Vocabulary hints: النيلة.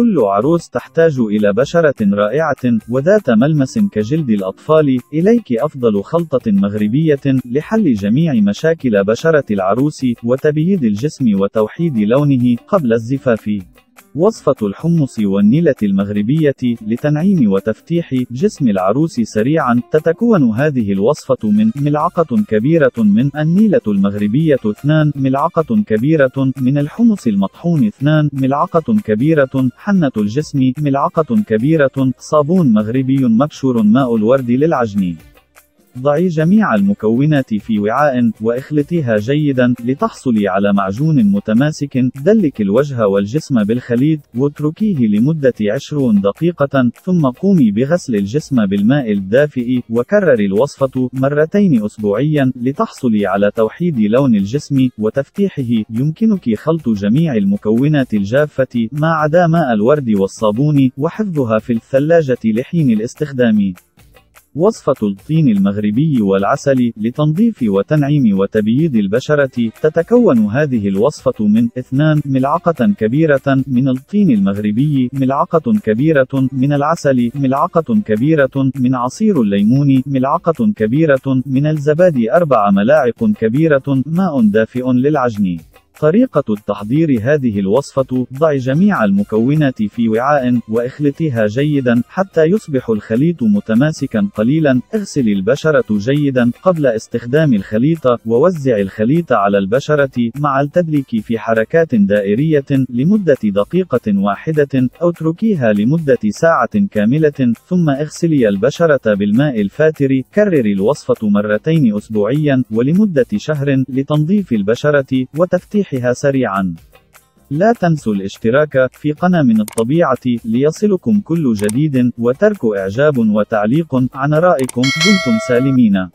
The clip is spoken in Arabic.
كل عروس تحتاج إلى بشرة رائعة وذات ملمس كجلد الأطفال. إليك أفضل خلطة مغربية لحل جميع مشاكل بشرة العروس وتبييض الجسم وتوحيد لونه قبل الزفاف. وصفة الحمص والنيلة المغربية لتنعيم وتفتيح جسم العروس سريعا. تتكون هذه الوصفة من ملعقة كبيرة من النيلة المغربية، 2 ملعقة كبيرة من الحمص المطحون، 2 ملعقة كبيرة حنة الجسم، ملعقة كبيرة صابون مغربي مبشور ماء الورد للعجن. ضعي جميع المكونات في وعاء واخلطيها جيدا لتحصلي على معجون متماسك. دلك الوجه والجسم بالخليط واتركيه لمدة 20 دقيقة، ثم قومي بغسل الجسم بالماء الدافئ. وكرري الوصفة مرتين أسبوعيا لتحصلي على توحيد لون الجسم وتفتيحه. يمكنك خلط جميع المكونات الجافة ما عدا ماء الورد والصابون وحفظها في الثلاجة لحين الاستخدام. وصفة الطين المغربي والعسل لتنظيف وتنعيم وتبييض البشرة. تتكون هذه الوصفة من 2 ملعقة كبيرة من الطين المغربي، ملعقة كبيرة من العسل، ملعقة كبيرة من عصير الليمون، ملعقة كبيرة من الزبادي، 4 ملاعق كبيرة ماء دافئ للعجن. طريقة التحضير هذه الوصفة: ضعي جميع المكونات في وعاء واخلطيها جيدا حتى يصبح الخليط متماسكا قليلا. اغسلي البشرة جيدا قبل استخدام الخليط ووزعي الخليط على البشرة مع التدليك في حركات دائرية لمدة دقيقة واحدة أو اتركيها لمدة ساعة كاملة، ثم اغسلي البشرة بالماء الفاتر. كرري الوصفة مرتين أسبوعيا ولمدة شهر لتنظيف البشرة وتفتيح سريعا. لا تنسوا الاشتراك في قناة من الطبيعة ليصلكم كل جديد، وترك إعجاب وتعليق عن رأيكم. دمتم سالمين.